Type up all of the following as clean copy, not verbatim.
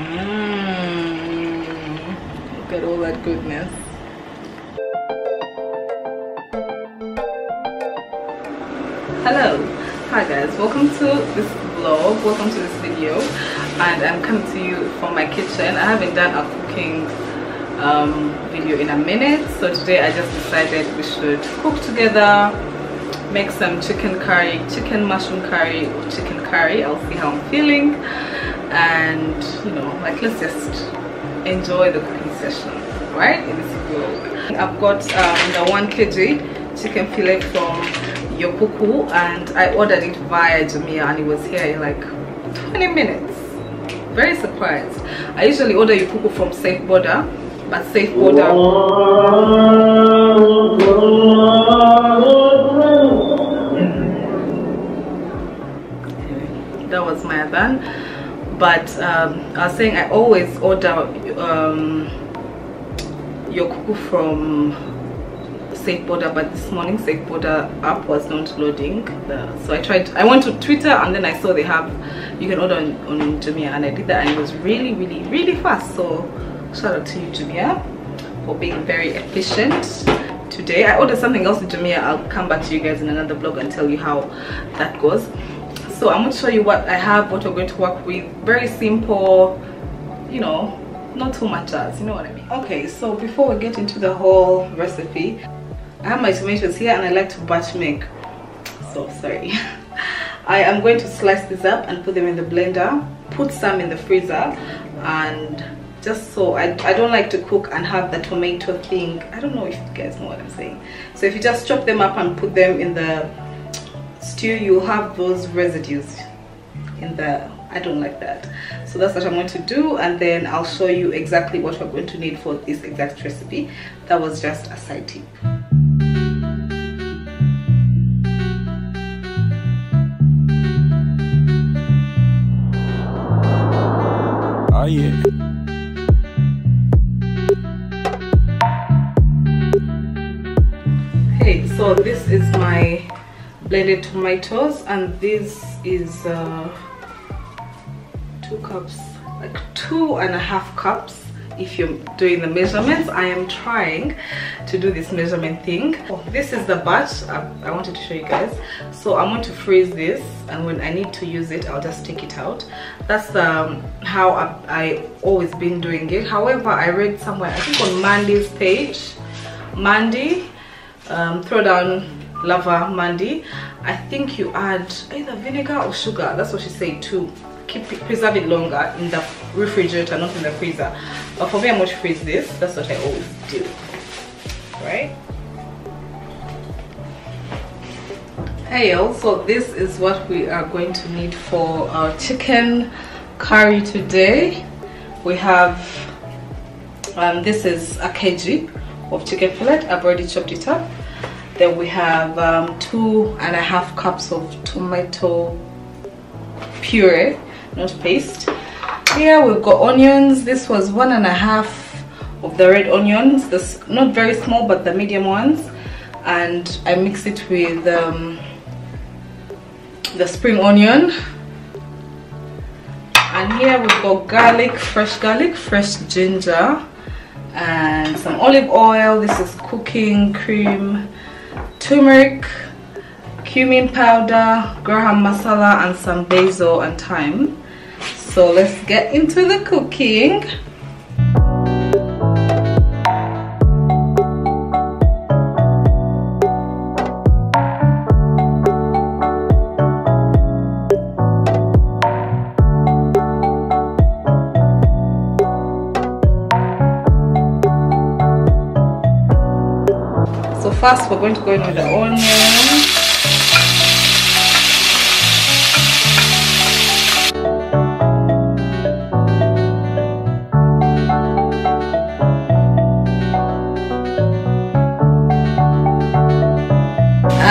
Look at all that goodness. Hello, hi guys, welcome to this vlog, welcome to this video. And I'm coming to you from my kitchen. I haven't done a cooking video in a minute, so today I just decided we should cook together, make some chicken curry, chicken mushroom curry or chicken curry. I'll see how I'm feeling, and you know, like, let's just enjoy the cooking session right in this vlog. I've got the 1 kg chicken fillet from Yokuku, and I ordered it via Jamia, and it was here in like 20 minutes. Very surprised. I usually order Yokuku from SafeBoda, but SafeBoda that was my adhan. But I was saying I always order Yokuku from SafeBoda, but this morning SafeBoda app was not loading, so I went to Twitter, and then I saw they have, you can order on Jamia, and I did that, and it was really fast. So shout out to you, Jamia, for being very efficient today. I ordered something else with Jamia. I'll come back to you guys in another vlog and tell you how that goes. So I'm going to show you what I have, what we're going to work with. Very simple, you know, not too much as, you know what I mean. Okay, so before we get into the whole recipe, I have my tomatoes here, and I like to batch make, so sorry. I am going to slice these up and put them in the blender, put some in the freezer, and just so I don't like to cook and have the tomato thing. I don't know if you guys know what I'm saying. So if you just chop them up and put them in the stew, you'll have those residues in the, I don't like that. So that's what I'm going to do, and then I'll show you exactly what we're going to need for this exact recipe. That was just a side tip. Oh yeah. Hey, so this is my blended tomatoes, and this is 2 cups, like 2.5 cups if you're doing the measurements. I am trying to do this measurement thing. Oh, this is the batch I wanted to show you guys. So I'm going to freeze this, and when I need to use it, I'll just take it out. That's how I always been doing it. However, I read somewhere, I think on Mandy's page, Mandy, Throwdown Lover Mandy, I think you add either vinegar or sugar. That's what she said too. Preserve it longer in the refrigerator, not in the freezer. But for me, I'm going to freeze this. That's what I always do, right? Hey y'all, so this is what we are going to need for our chicken curry today. We have this is a kg of chicken fillet. I've already chopped it up. Then we have 2.5 cups of tomato puree, not paste. Here we've got onions. This was 1.5 of the red onions, this not very small but the medium ones, and I mix it with the spring onion. And here we've got garlic, fresh ginger, and some olive oil. This is cooking cream, turmeric, cumin powder, garam masala, and some basil and thyme. So let's get into the cooking. So first we're going to go in with the onion.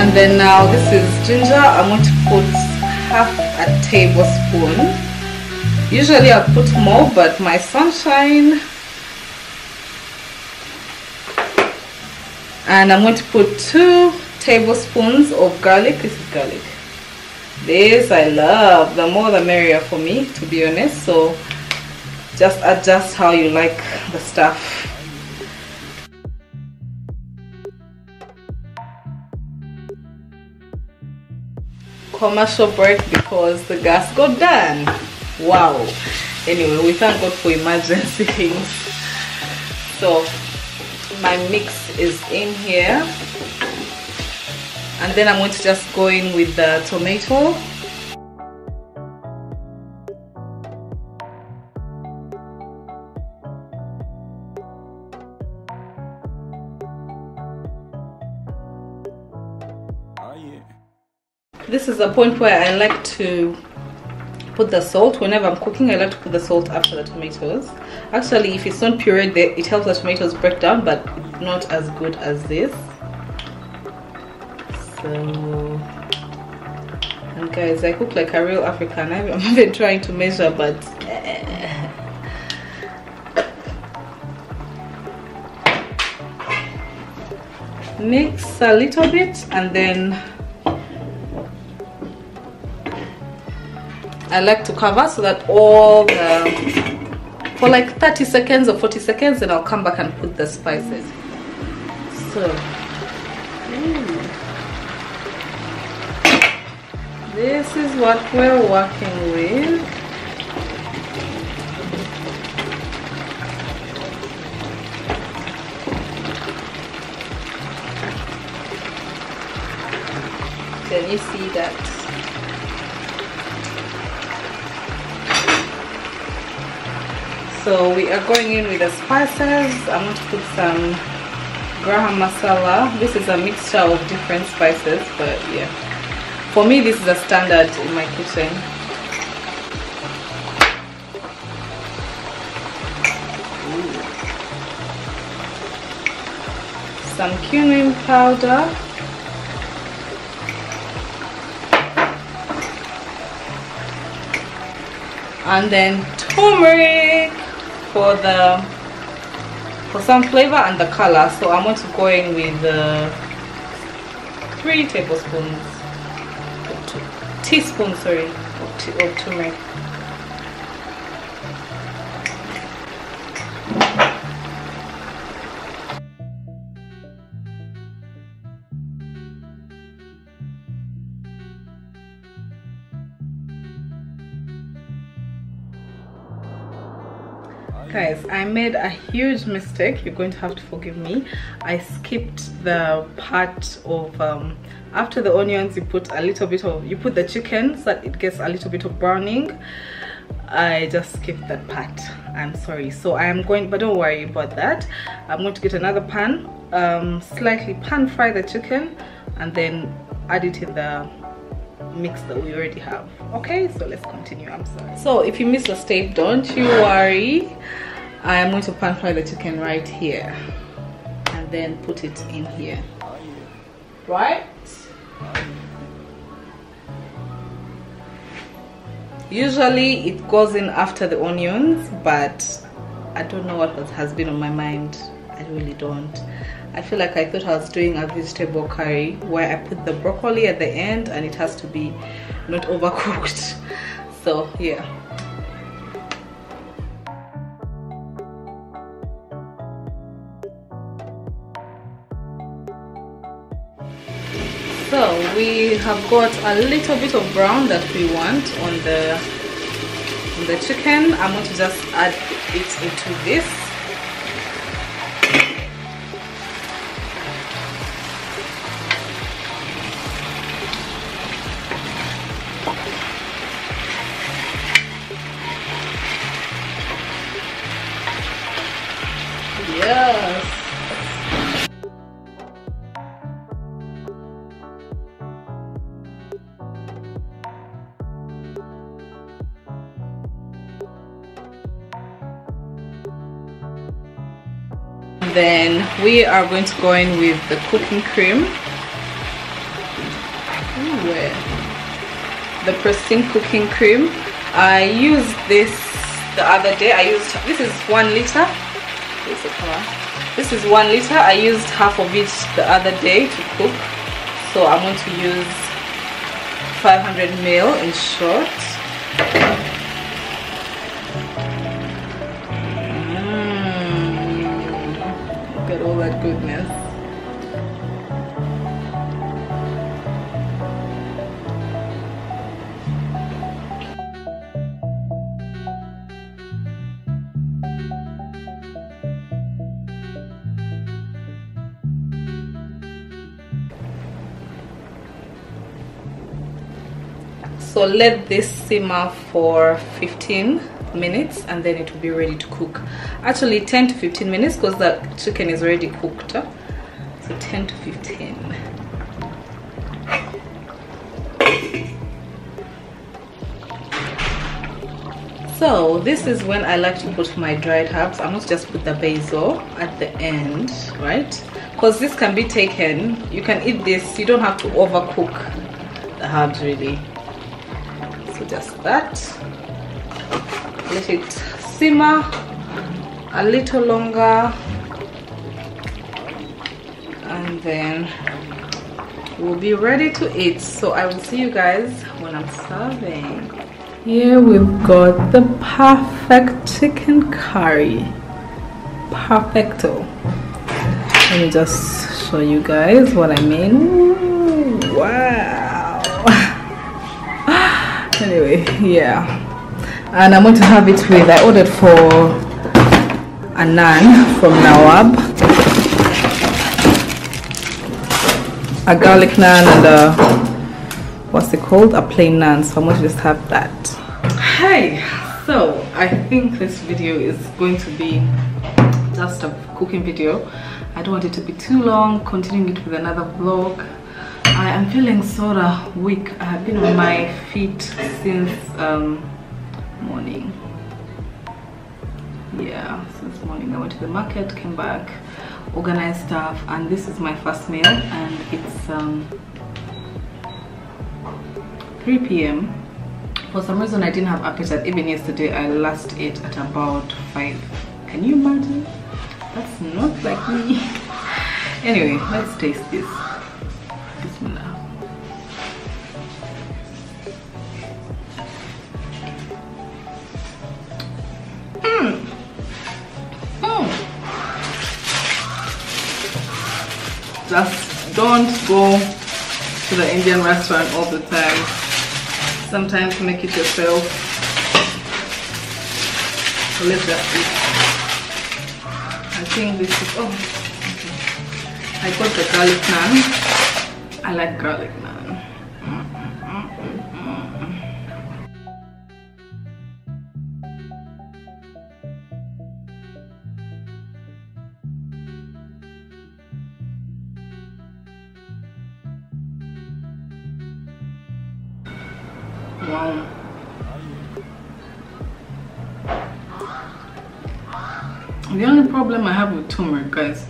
And then now this is ginger. I'm going to put 1/2 tablespoon. Usually I put more, but my sunshine. And I'm going to put 2 tablespoons of garlic. This is garlic. This I love. The more the merrier for me, to be honest. So Just adjust how you like the stuff. Commercial break because the gas got done. Wow. Anyway, we thank God for emergency things. So my mix is in here, and then I'm going to just go in with the tomato. This is a point where I like to put the salt. Whenever I'm cooking, I like to put the salt after the tomatoes. Actually, if it's not pureed, it helps the tomatoes break down, but not as good as this. So, and guys, I cook like a real African. I'm even trying to measure, but mix a little bit, and then I like to cover so that for like 30 seconds or 40 seconds, and I'll come back and put the spices. So, this is what we're working with. Can you see that? So we are going in with the spices. I'm going to put some garam masala. This is a mixture of different spices, but yeah, for me this is a standard in my kitchen. Some cumin powder. And then turmeric. For some flavor and the color, so I'm going to go in with 3 teaspoons of turmeric. Guys, I made a huge mistake. You're going to have to forgive me. I skipped the part of after the onions you put the chicken so that it gets a little bit of browning. I just skipped that part. I'm sorry. So I am going, but don't worry about that. I'm going to get another pan, slightly pan fry the chicken, and then add it in the mix that we already have. Okay, so let's continue. I'm sorry. So if you missed a step, don't you worry. I am going to pan fry the chicken right here and then put it in here. Right? Usually it goes in after the onions, but I don't know what has been on my mind. I really don't. I feel like I thought I was doing a vegetable curry where I put the broccoli at the end and it has to be not overcooked. So yeah. So we have got a little bit of brown that we want on the chicken. I'm going to just add it into this. Then we are going to go in with the cooking cream. Ooh, the pristine cooking cream. I used this the other day. This is 1 liter. This is 1 liter. I used half of it the other day to cook. So I'm going to use 500 ml in short. Look at all that goodness. So let this simmer for 15 minutes and then it will be ready to cook. Actually 10 to 15 minutes because the chicken is already cooked. So 10 to 15. So this is when I like to put my dried herbs. I must just put the basil at the end, right? Because this can be taken. You can eat this. You don't have to overcook the herbs really. Just that, let it simmer a little longer and then we'll be ready to eat. So I will see you guys when I'm serving. Here we've got the perfect chicken curry, perfecto. Let me just show you guys what I mean. Ooh, wow. Anyway, yeah, and I'm going to have it with, I ordered for a naan from Nawaab, a garlic naan and a, what's it called, a plain naan. So I'm going to just have that. Hey, so I think this video is going to be just a cooking video. I don't want it to be too long, continuing it with another vlog. I am feeling sort of weak. I have been on my feet since morning. Yeah, since morning. I went to the market, came back, organized stuff, and this is my first meal, and it's 3 p.m. For some reason, I didn't have appetite. Even yesterday, I last ate at about 5. Can you imagine? That's not like me. Anyway, let's taste this. Just don't go to the Indian restaurant all the time. Sometimes make it yourself. So let's just eat. I think this is, oh, okay. I got the garlic naan. I like garlic naan. Wow. The only problem I have with turmeric, guys,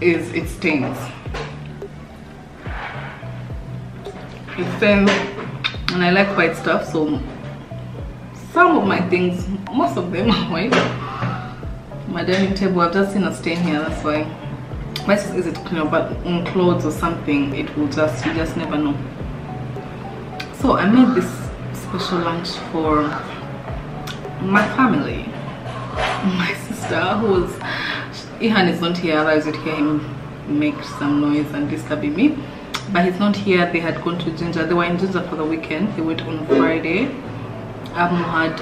is it stains. It stains, and I like white stuff, so some of my things, most of them are white. My dining table, I've just seen a stain here, that's why. Might as well easy to clean up, but on clothes or something, it will just, you just never know. So I made this special lunch for my family. My sister, who is, Ihan is not here, otherwise you'd hear him make some noise and disturbing me. But he's not here, they had gone to Jinja. They were in Jinja for the weekend. They went on Friday. Abmu had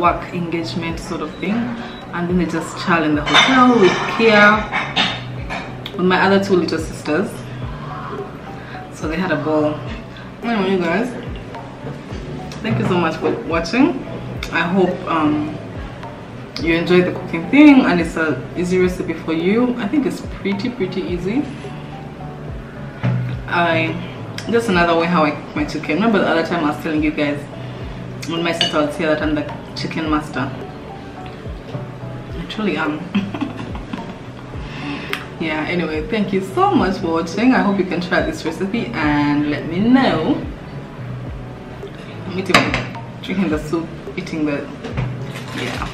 work engagement sort of thing. And then they just chill in the hotel with Kia, with my other two little sisters. So they had a ball. Anyway, you guys, thank you so much for watching. I hope you enjoy the cooking thing and it's a easy recipe for you. I think it's pretty easy. Just another way how I cook my chicken. Remember the other time I was telling you guys when my sister was here that I'm the chicken master? I truly am. Yeah, anyway, thank you so much for watching. I hope you can try this recipe and let me know. I'm eating, drinking the soup, eating the, yeah.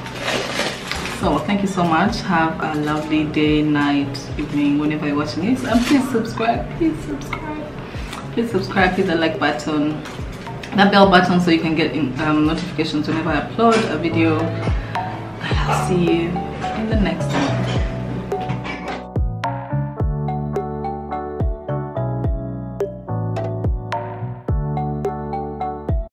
So thank you so much. Have a lovely day, night, evening, whenever you're watching this. And please subscribe, hit the like button, that bell button, so you can get notifications whenever I upload a video. See you in the next one.